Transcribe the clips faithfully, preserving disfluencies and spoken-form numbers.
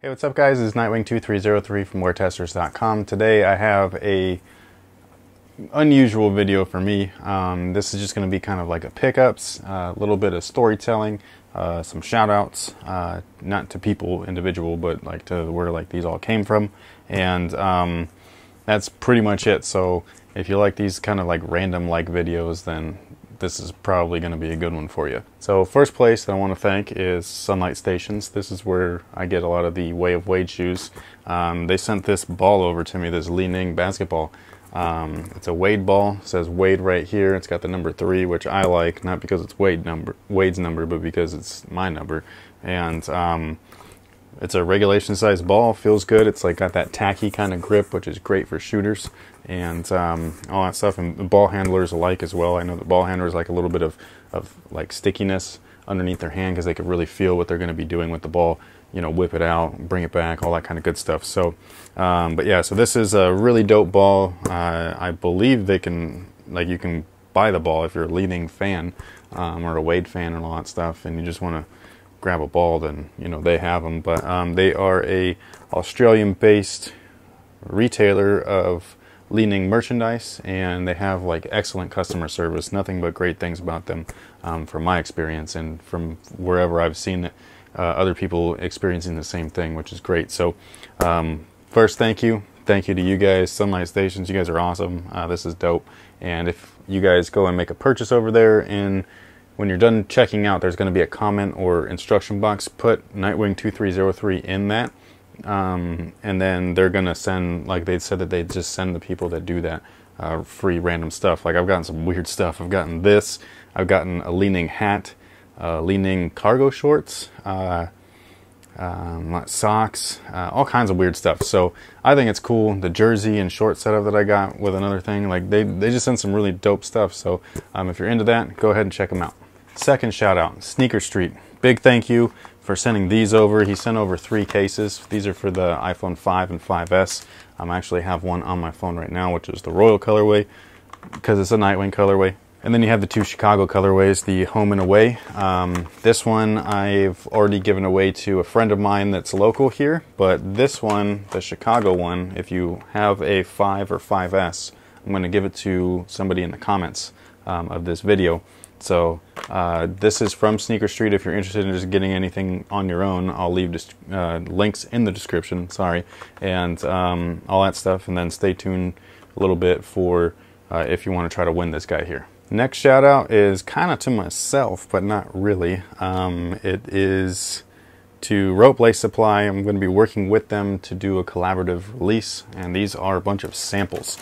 Hey, what's up guys? It's Nightwing two three zero three from Wear Testers dot com. Today I have a unusual video for me. Um, this is just going to be kind of like a pickups, a uh, little bit of storytelling, uh, some shout outs, uh, not to people individual, but like to where like these all came from. And um, that's pretty much it. So if you like these kind of like random like videos, then this is probably going to be a good one for you. So first place that I want to thank is Sunlight Stations. This is where I get a lot of the Way of Wade shoes. Um, they sent this ball over to me, this Li-Ning basketball. Um, it's a Wade ball. It says Wade right here. It's got the number three, which I like, not because it's Wade number, Wade's number, but because it's my number. And um, it's a regulation size ball. Feels good. It's like got that tacky kind of grip, which is great for shooters and um, all that stuff, and ball handlers alike as well. I know that ball handlers like a little bit of, of like stickiness underneath their hand because they could really feel what they're going to be doing with the ball, you know, whip it out, bring it back, all that kind of good stuff. So, um, but yeah, so this is a really dope ball. Uh, I believe they can, like you can buy the ball if you're a Li-Ning fan um, or a Wade fan and all that stuff, and you just want to grab a ball, then, you know, they have them. But um, they are a Australian-based retailer of Li-Ning merchandise, and they have like excellent customer service, nothing but great things about them um, from my experience and from wherever I've seen uh, other people experiencing the same thing, which is great. So um, first, thank you. Thank you to you guys, Sunlight Stations. You guys are awesome. Uh, this is dope. And if you guys go and make a purchase over there in when you're done checking out, there's going to be a comment or instruction box. Put Nightwing two three zero three in that, um, and then they're going to send, like they said that they just send the people that do that uh, free random stuff. Like I've gotten some weird stuff. I've gotten this. I've gotten a Li-Ning hat, uh, Li-Ning cargo shorts, uh, um, socks, uh, all kinds of weird stuff. So I think it's cool. The jersey and short setup that I got with another thing, like they, they just send some really dope stuff. So um, if you're into that, go ahead and check them out. Second shout out, Sneaker Street. Big thank you for sending these over. He sent over three cases. These are for the iPhone five and five S. Um, I actually have one on my phone right now, which is the Royal colorway, because it's a Nightwing colorway. And then you have the two Chicago colorways, the Home and Away. Um, this one I've already given away to a friend of mine that's local here, but this one, the Chicago one, if you have a five or five S, I'm gonna give it to somebody in the comments um, of this video. So uh, this is from Sneaker Street. If you're interested in just getting anything on your own, I'll leave just, uh, links in the description, sorry, and um, all that stuff. And then stay tuned a little bit for uh, if you want to try to win this guy here. Next shout out is kind of to myself, but not really. Um, it is to Rope Lace Supply. I'm going to be working with them to do a collaborative release, and these are a bunch of samples.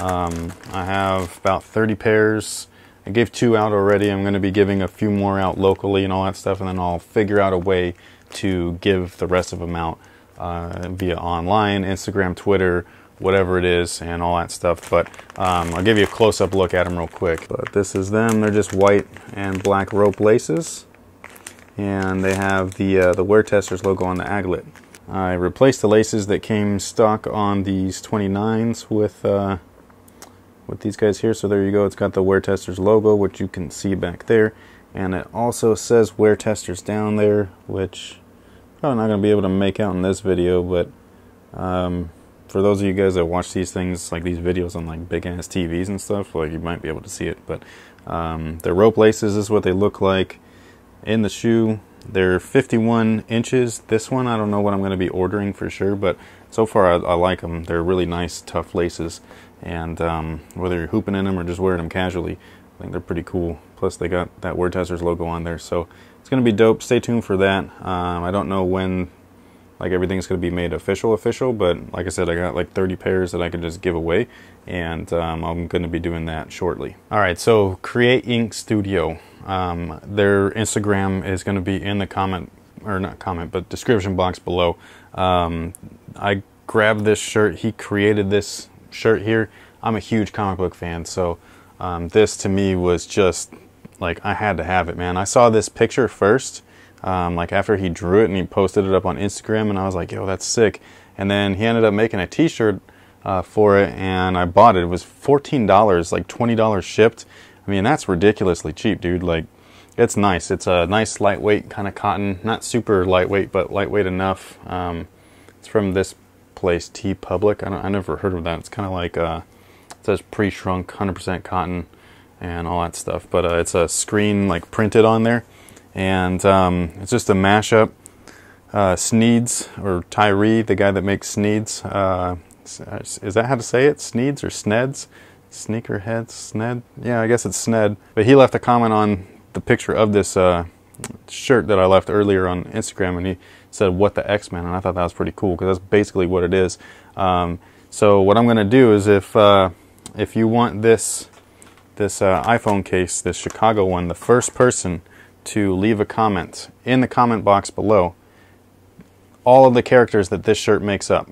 Um, I have about thirty pairs. I gave two out already. I'm going to be giving a few more out locally and all that stuff, and then I'll figure out a way to give the rest of them out uh, via online, Instagram, Twitter, whatever it is, and all that stuff. But um, I'll give you a close-up look at them real quick. But this is them. They're just white and black rope laces, and they have the uh, the WearTesters logo on the aglet. I replaced the laces that came stock on these twenty-nines with. Uh, with these guys here, so there you go. It's got the WearTesters logo, which you can see back there, and it also says WearTesters down there, which probably not gonna be able to make out in this video, but um, for those of you guys that watch these things, like these videos on like big ass T Vs and stuff, like you might be able to see it. But um, the rope laces is what they look like in the shoe. They're fifty-one inches. This one, I don't know what I'm going to be ordering for sure, but so far I, I like them. They're really nice, tough laces, and um, whether you're hooping in them or just wearing them casually, I think they're pretty cool. Plus, they got that WearTesters logo on there, so it's going to be dope. Stay tuned for that. Um, I don't know when, like everything's going to be made official, official, but like I said, I got like thirty pairs that I can just give away, and um, I'm going to be doing that shortly. All right, so Create Ink Studio. Um, their Instagram is going to be in the comment, or not comment, but description box below. Um, I grabbed this shirt. He created this shirt here. I'm a huge comic book fan, so um, this to me was just like I had to have it, man. I saw this picture first, um, like after he drew it and he posted it up on Instagram, and I was like, yo, that's sick. And then he ended up making a t-shirt uh, for it, and I bought it. It was fourteen dollars, like twenty dollars shipped. I mean, that's ridiculously cheap, dude. Like, it's nice. It's a nice lightweight kind of cotton, not super lightweight, but lightweight enough. Um, It's from this place, TeePublic. I, don't, I never heard of that. It's kind of like, uh, it says pre-shrunk, one hundred percent cotton, and all that stuff. But uh, it's a screen like printed on there. And um, it's just a mashup. Uh, Sneeds, or Tyree, the guy that makes Sneeds. Uh, is that how to say it? Sneeds or Sneds? Sneakerhead? Sned? Yeah, I guess it's Sned. But he left a comment on the picture of this uh, shirt that I left earlier on Instagram, and he said, "What the X-Men?" And I thought that was pretty cool, because that's basically what it is. Um, so what I'm going to do is, if uh, if you want this this uh, iPhone case, this Chicago one, the first person to leave a comment in the comment box below, all of the characters that this shirt makes up,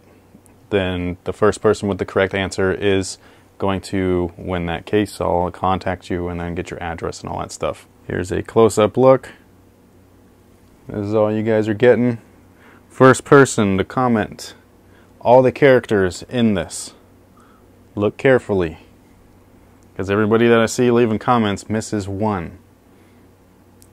then the first person with the correct answer is going to win that case. So I'll contact you and then get your address and all that stuff. Here's a close-up look. This is all you guys are getting. First person to comment all the characters in this. Look carefully, because everybody that I see leaving comments misses one.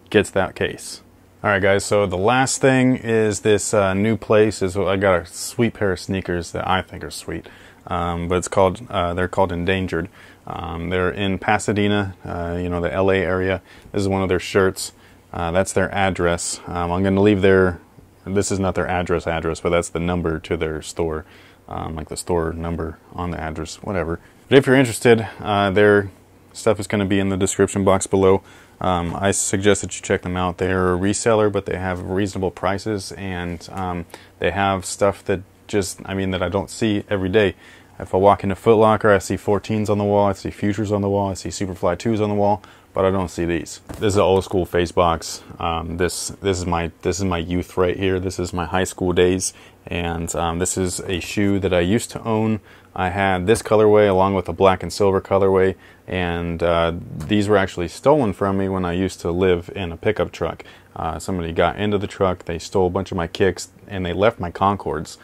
Gets that case. Alright guys, so the last thing is this uh, new place. Is I got a sweet pair of sneakers that I think are sweet, um, but it's called, uh, they're called Endangered. Um, they're in Pasadena, uh, you know, the L A area. This is one of their shirts. Uh, that's their address. Um, I'm going to leave their, this is not their address address, but that's the number to their store, um, like the store number on the address, whatever. But if you're interested, uh, their stuff is going to be in the description box below. Um, I suggest that you check them out. They're a reseller, but they have reasonable prices, and um, they have stuff that just, I mean, that I don't see every day. If I walk into Foot Locker, I see fourteens on the wall, I see Futures on the wall, I see Superfly twos on the wall, but I don't see these. This is an old school face box. Um, this this is my this is my youth right here. This is my high school days, and um, this is a shoe that I used to own. I had this colorway along with a black and silver colorway, and uh, these were actually stolen from me when I used to live in a pickup truck. Uh, somebody got into the truck, they stole a bunch of my kicks, and they left my Concords.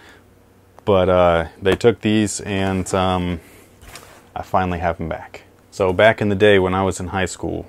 But uh, they took these, and um, I finally have them back. So back in the day when I was in high school,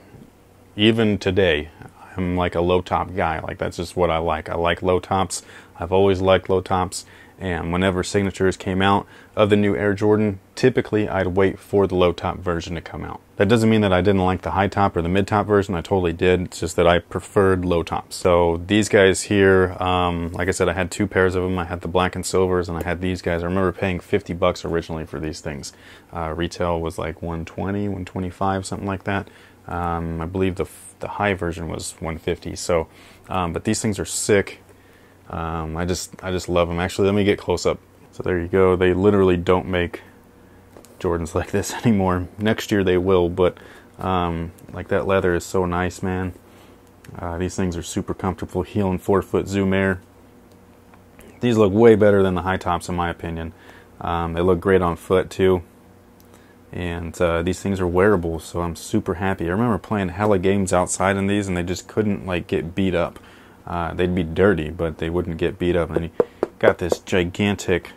even today, I'm like a low top guy. Like, that's just what I like. I like low tops. I've always liked low tops. And whenever signatures came out of the new Air Jordan, typically I'd wait for the low top version to come out. That doesn't mean that I didn't like the high top or the mid top version. I totally did. It's just that I preferred low tops. So these guys here, um, like I said, I had two pairs of them. I had the black and silvers, and I had these guys. I remember paying fifty bucks originally for these things. Uh, retail was like one twenty, one twenty-five, something like that. Um, I believe the, the high version was one fifty. So, um, but these things are sick. Um, I just I just love them. Actually, let me get close up. So there you go. They literally don't make Jordans like this anymore. Next year they will, but um, like, that leather is so nice, man. Uh, these things are super comfortable. Heel and forefoot Zoom Air. These look way better than the high tops, in my opinion. Um, they look great on foot too. And uh, these things are wearable, so I'm super happy. I remember playing hella games outside in these, and they just couldn't like get beat up. Uh, they'd be dirty, but they wouldn't get beat up. And he got this gigantic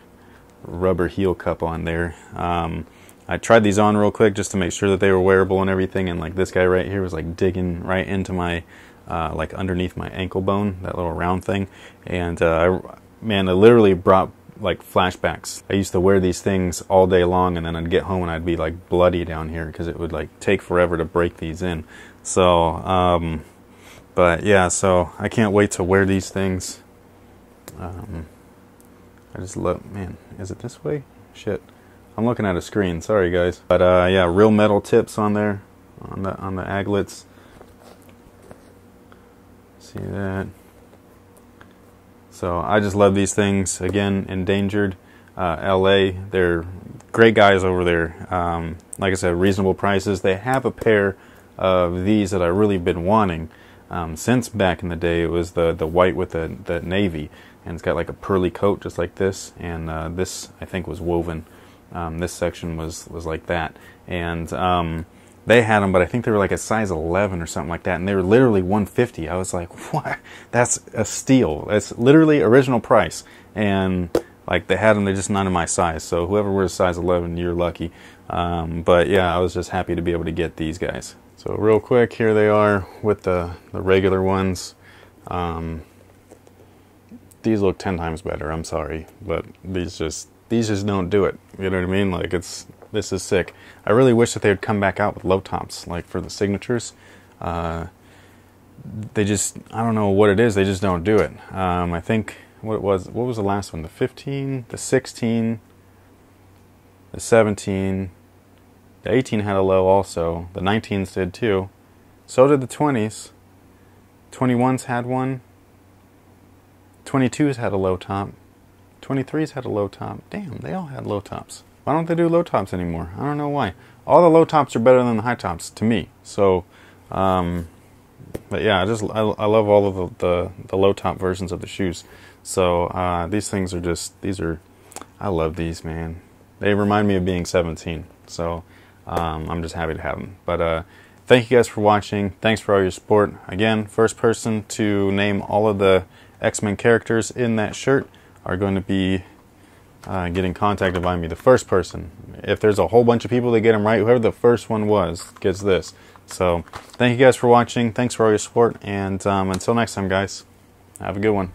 rubber heel cup on there. Um, I tried these on real quick just to make sure that they were wearable and everything. And like, this guy right here was like digging right into my, uh, like underneath my ankle bone, that little round thing. And uh, I, man, it literally brought like flashbacks. I used to wear these things all day long, and then I'd get home and I'd be like bloody down here, because it would like take forever to break these in. So, um... But yeah, so I can't wait to wear these things. Um, I just love, man, is it this way? Shit, I'm looking at a screen, sorry guys. But uh, yeah, real metal tips on there, on the, on the aglets. See that? So I just love these things. Again, Endangered, uh, L A, they're great guys over there. Um, like I said, reasonable prices. They have a pair of these that I really been wanting. Um, since back in the day, it was the, the white with the, the navy, and it's got like a pearly coat just like this, and uh, this I think was woven. Um, this section was, was like that, and um, they had them, but I think they were like a size eleven or something like that, and they were literally one fifty. I was like, what? That's a steal. That's literally original price, and like, they had them, they're just not in my size, so whoever wears size eleven, you're lucky. Um, but yeah, I was just happy to be able to get these guys. So real quick, here they are with the, the regular ones. Um, these look ten times better. I'm sorry, but these just these just don't do it. You know what I mean? Like, it's this is sick. I really wish that they would come back out with low tops, like for the signatures. Uh, they just, I don't know what it is. They just don't do it. Um, I think what it was what was the last one? The fifteen, the sixteen, the seventeen, the eighteen had a low also. The nineteens did too. So did the twenties. twenty-ones had one. twenty-twos had a low top. twenty-threes had a low top. Damn, they all had low tops. Why don't they do low tops anymore? I don't know why. All the low tops are better than the high tops to me. So, um, but yeah, I just I, I love all of the, the the low top versions of the shoes. So uh, these things are just these are. I love these, man. They remind me of being seventeen. So um, I'm just happy to have them. But uh, thank you guys for watching. Thanks for all your support. Again, first person to name all of the X-Men characters in that shirt are going to be uh, getting contacted by me. The first person. If there's a whole bunch of people that get them right, whoever the first one was gets this. So thank you guys for watching. Thanks for all your support. And um, until next time, guys, have a good one.